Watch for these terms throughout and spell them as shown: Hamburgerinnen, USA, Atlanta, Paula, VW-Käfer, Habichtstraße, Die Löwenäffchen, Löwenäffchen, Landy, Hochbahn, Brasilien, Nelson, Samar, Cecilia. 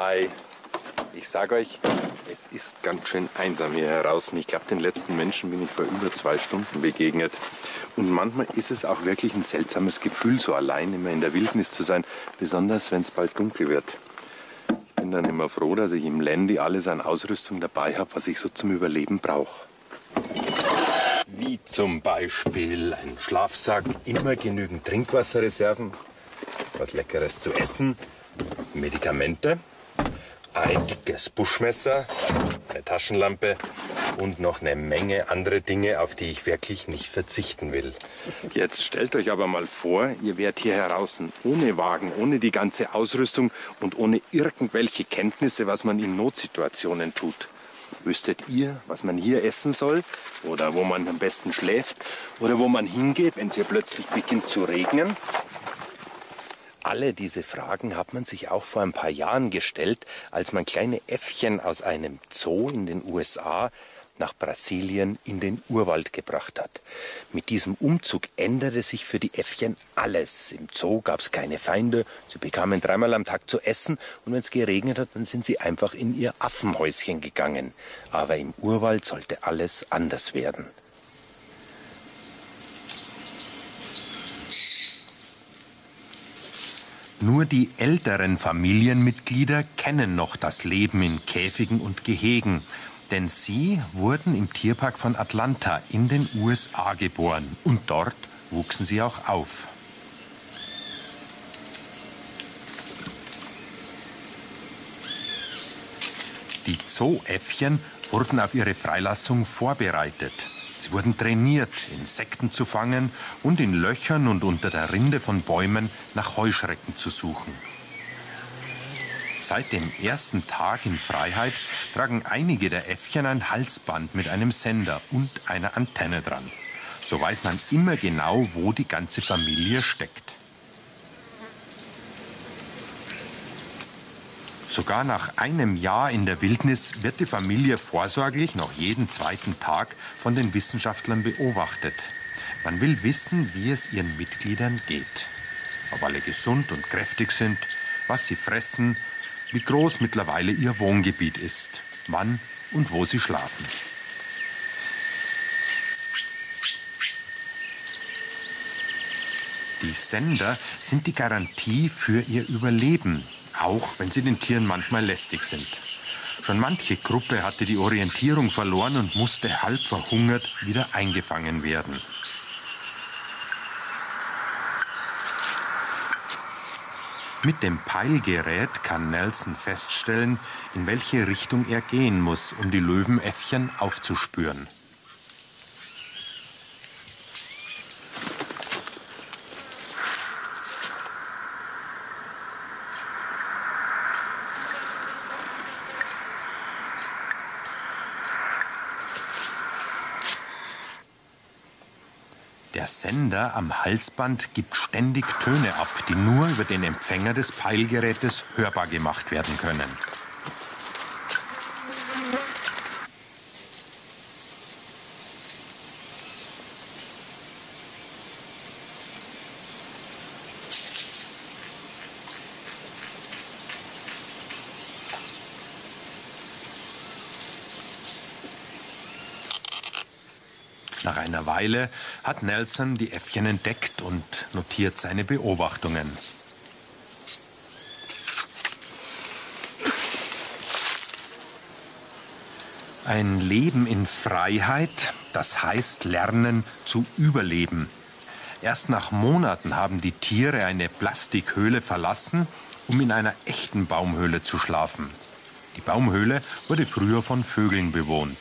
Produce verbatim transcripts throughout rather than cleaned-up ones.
Hi. Ich sage euch, es ist ganz schön einsam hier heraus. Ich glaube, den letzten Menschen bin ich vor über zwei Stunden begegnet. Und manchmal ist es auch wirklich ein seltsames Gefühl, so allein immer in der Wildnis zu sein. Besonders, wenn es bald dunkel wird. Ich bin dann immer froh, dass ich im Landy alles an Ausrüstung dabei habe, was ich so zum Überleben brauche. Wie zum Beispiel ein Schlafsack, immer genügend Trinkwasserreserven, was Leckeres zu essen, Medikamente, ein dickes Buschmesser, eine Taschenlampe und noch eine Menge andere Dinge, auf die ich wirklich nicht verzichten will. Jetzt stellt euch aber mal vor, ihr wärt hier draußen ohne Wagen, ohne die ganze Ausrüstung und ohne irgendwelche Kenntnisse, was man in Notsituationen tut. Wüsstet ihr, was man hier essen soll oder wo man am besten schläft oder wo man hingeht, wenn es hier plötzlich beginnt zu regnen? Alle diese Fragen hat man sich auch vor ein paar Jahren gestellt, als man kleine Äffchen aus einem Zoo in den U S A nach Brasilien in den Urwald gebracht hat. Mit diesem Umzug änderte sich für die Äffchen alles. Im Zoo gab es keine Feinde, sie bekamen dreimal am Tag zu essen und wenn es geregnet hat, dann sind sie einfach in ihr Affenhäuschen gegangen. Aber im Urwald sollte alles anders werden. Nur die älteren Familienmitglieder kennen noch das Leben in Käfigen und Gehegen, denn sie wurden im Tierpark von Atlanta in den U S A geboren und dort wuchsen sie auch auf. Die Zooäffchen wurden auf ihre Freilassung vorbereitet. Sie wurden trainiert, Insekten zu fangen und in Löchern und unter der Rinde von Bäumen nach Heuschrecken zu suchen. Seit dem ersten Tag in Freiheit tragen einige der Äffchen ein Halsband mit einem Sender und einer Antenne dran. So weiß man immer genau, wo die ganze Familie steckt. Sogar nach einem Jahr in der Wildnis wird die Familie vorsorglich noch jeden zweiten Tag von den Wissenschaftlern beobachtet. Man will wissen, wie es ihren Mitgliedern geht. Ob alle gesund und kräftig sind, was sie fressen, wie groß mittlerweile ihr Wohngebiet ist, wann und wo sie schlafen. Die Sender sind die Garantie für ihr Überleben. Auch wenn sie den Tieren manchmal lästig sind. Schon manche Gruppe hatte die Orientierung verloren und musste halb verhungert wieder eingefangen werden. Mit dem Peilgerät kann Nelson feststellen, in welche Richtung er gehen muss, um die Löwenäffchen aufzuspüren. Der Sender am Halsband gibt ständig Töne ab, die nur über den Empfänger des Peilgerätes hörbar gemacht werden können. Nach einer Weile hat Nelson die Äffchen entdeckt und notiert seine Beobachtungen. Ein Leben in Freiheit, das heißt lernen zu überleben. Erst nach Monaten haben die Tiere eine Plastikhöhle verlassen, um in einer echten Baumhöhle zu schlafen. Die Baumhöhle wurde früher von Vögeln bewohnt.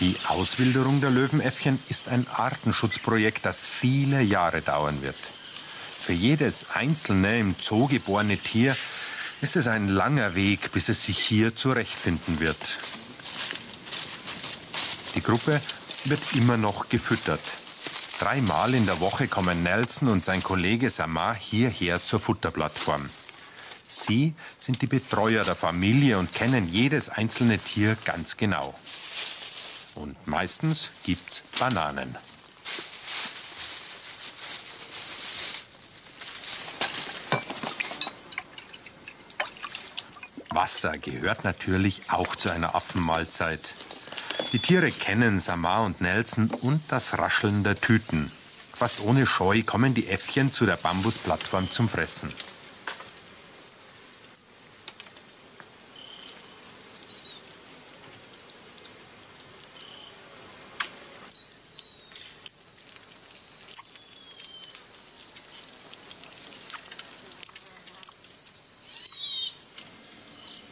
Die Auswilderung der Löwenäffchen ist ein Artenschutzprojekt, das viele Jahre dauern wird. Für jedes einzelne im Zoo geborene Tier ist es ein langer Weg, bis es sich hier zurechtfinden wird. Die Gruppe wird immer noch gefüttert. Dreimal in der Woche kommen Nelson und sein Kollege Samar hierher zur Futterplattform. Sie sind die Betreuer der Familie und kennen jedes einzelne Tier ganz genau. Und meistens gibt's Bananen. Wasser gehört natürlich auch zu einer Affenmahlzeit. Die Tiere kennen Samar und Nelson und das Rascheln der Tüten. Fast ohne Scheu kommen die Äffchen zu der Bambusplattform zum Fressen.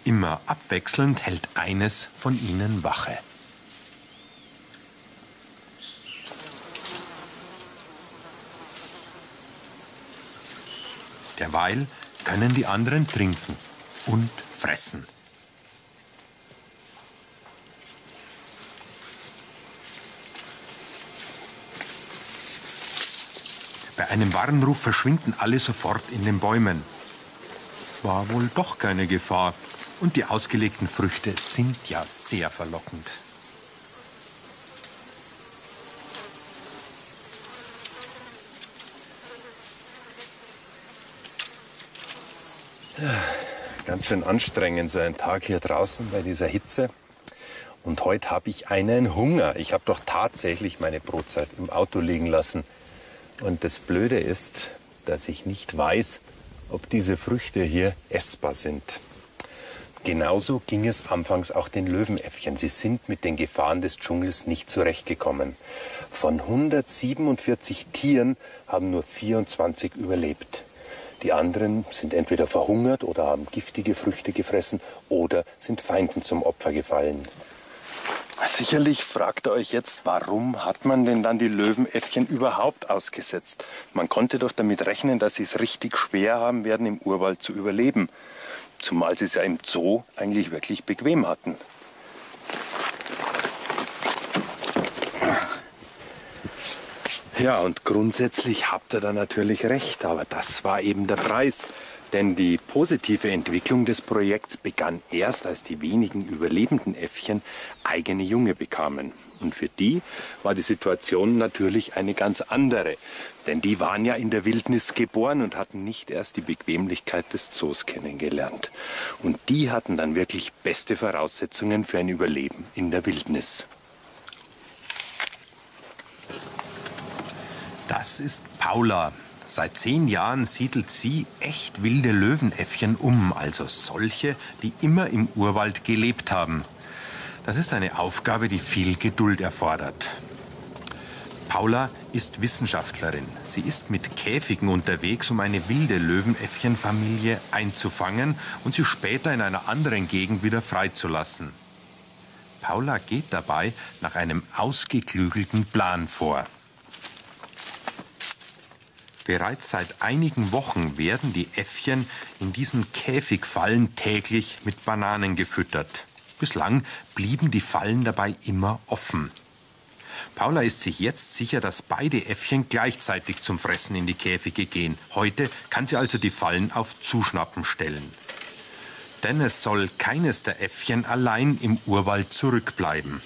Immer abwechselnd hält eines von ihnen Wache. Derweil können die anderen trinken und fressen. Bei einem Warnruf verschwinden alle sofort in den Bäumen. War wohl doch keine Gefahr. Und die ausgelegten Früchte sind ja sehr verlockend. Ganz schön anstrengend, so ein Tag hier draußen bei dieser Hitze. Und heute habe ich einen Hunger. Ich habe doch tatsächlich meine Brotzeit im Auto liegen lassen. Und das Blöde ist, dass ich nicht weiß, ob diese Früchte hier essbar sind. Genauso ging es anfangs auch den Löwenäffchen. Sie sind mit den Gefahren des Dschungels nicht zurechtgekommen. Von hundertsiebenundvierzig Tieren haben nur vierundzwanzig überlebt. Die anderen sind entweder verhungert oder haben giftige Früchte gefressen oder sind Feinden zum Opfer gefallen. Sicherlich fragt ihr euch jetzt, warum hat man denn dann die Löwenäffchen überhaupt ausgesetzt? Man konnte doch damit rechnen, dass sie es richtig schwer haben werden, im Urwald zu überleben. Zumal sie es ja im Zoo eigentlich wirklich bequem hatten. Ja, und grundsätzlich habt ihr da natürlich recht, aber das war eben der Preis. Denn die positive Entwicklung des Projekts begann erst, als die wenigen überlebenden Äffchen eigene Junge bekamen. Und für die war die Situation natürlich eine ganz andere. Denn die waren ja in der Wildnis geboren und hatten nicht erst die Bequemlichkeit des Zoos kennengelernt. Und die hatten dann wirklich beste Voraussetzungen für ein Überleben in der Wildnis. Das ist Paula. Seit zehn Jahren siedelt sie echt wilde Löwenäffchen um, also solche, die immer im Urwald gelebt haben. Das ist eine Aufgabe, die viel Geduld erfordert. Paula ist Wissenschaftlerin. Sie ist mit Käfigen unterwegs, um eine wilde Löwenäffchenfamilie einzufangen und sie später in einer anderen Gegend wieder freizulassen. Paula geht dabei nach einem ausgeklügelten Plan vor. Bereits seit einigen Wochen werden die Äffchen in diesen Käfigfallen täglich mit Bananen gefüttert. Bislang blieben die Fallen dabei immer offen. Paula ist sich jetzt sicher, dass beide Äffchen gleichzeitig zum Fressen in die Käfige gehen. Heute kann sie also die Fallen auf Zuschnappen stellen. Denn es soll keines der Äffchen allein im Urwald zurückbleiben.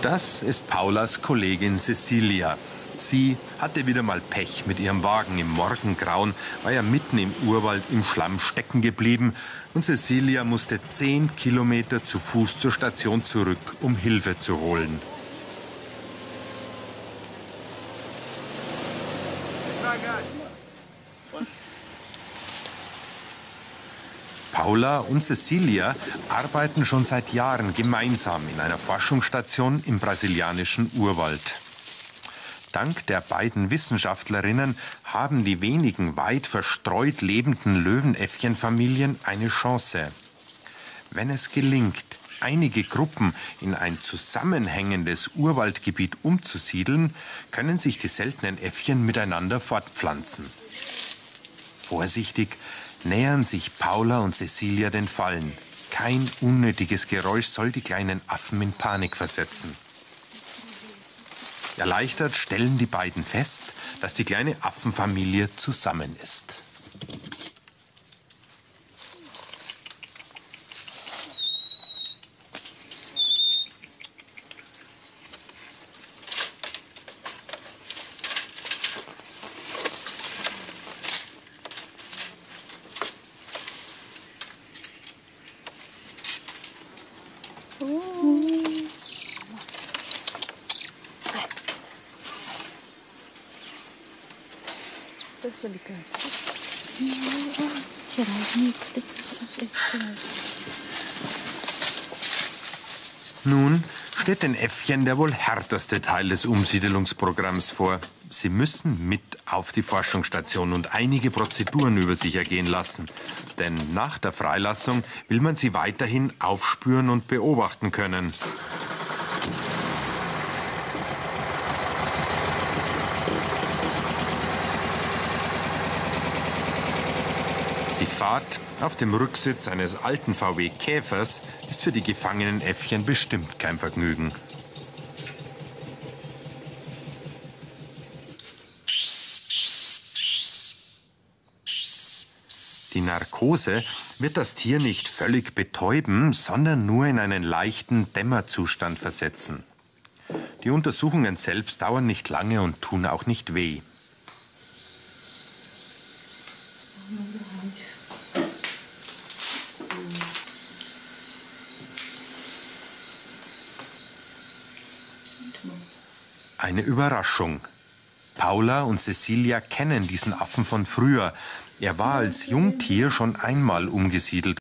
Das ist Paulas Kollegin Cecilia. Sie hatte wieder mal Pech mit ihrem Wagen. Im Morgengrauen war er mitten im Urwald im Schlamm stecken geblieben und Cecilia musste zehn Kilometer zu Fuß zur Station zurück, um Hilfe zu holen. Paula und Cecilia arbeiten schon seit Jahren gemeinsam in einer Forschungsstation im brasilianischen Urwald. Dank der beiden Wissenschaftlerinnen haben die wenigen weit verstreut lebenden Löwenäffchenfamilien eine Chance. Wenn es gelingt, einige Gruppen in ein zusammenhängendes Urwaldgebiet umzusiedeln, können sich die seltenen Äffchen miteinander fortpflanzen. Vorsichtig nähern sich Paula und Cecilia den Fallen. Kein unnötiges Geräusch soll die kleinen Affen in Panik versetzen. Erleichtert stellen die beiden fest, dass die kleine Affenfamilie zusammen ist. Nun steht den Äffchen der wohl härteste Teil des Umsiedelungsprogramms vor. Sie müssen mit auf die Forschungsstation und einige Prozeduren über sich ergehen lassen. Denn nach der Freilassung will man sie weiterhin aufspüren und beobachten können. Die Fahrt auf dem Rücksitz eines alten V W-Käfers ist für die gefangenen Äffchen bestimmt kein Vergnügen. Die Narkose wird das Tier nicht völlig betäuben, sondern nur in einen leichten Dämmerzustand versetzen. Die Untersuchungen selbst dauern nicht lange und tun auch nicht weh. Eine Überraschung. Paula und Cecilia kennen diesen Affen von früher. Er war als Jungtier schon einmal umgesiedelt.